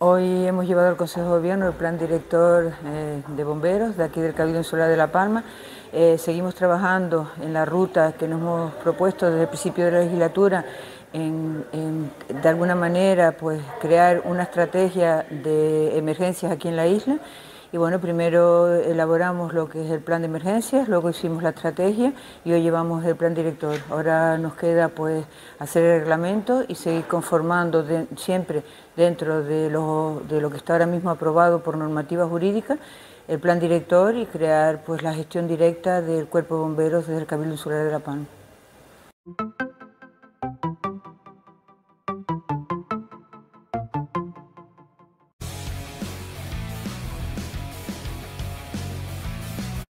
Hoy hemos llevado al Consejo de Gobierno el plan director de bomberos de aquí del Cabildo Insular de La Palma. Seguimos trabajando en la ruta que nos hemos propuesto desde el principio de la legislatura en de alguna manera pues, crear una estrategia de emergencias aquí en la isla. Y bueno, primero elaboramos lo que es el plan de emergencias, luego hicimos la estrategia y hoy llevamos el plan director. Ahora nos queda pues hacer el reglamento y seguir conformando siempre dentro de lo que está ahora mismo aprobado por normativa jurídica el plan director y crear pues la gestión directa del cuerpo de bomberos desde el Cabildo Insular de La Palma.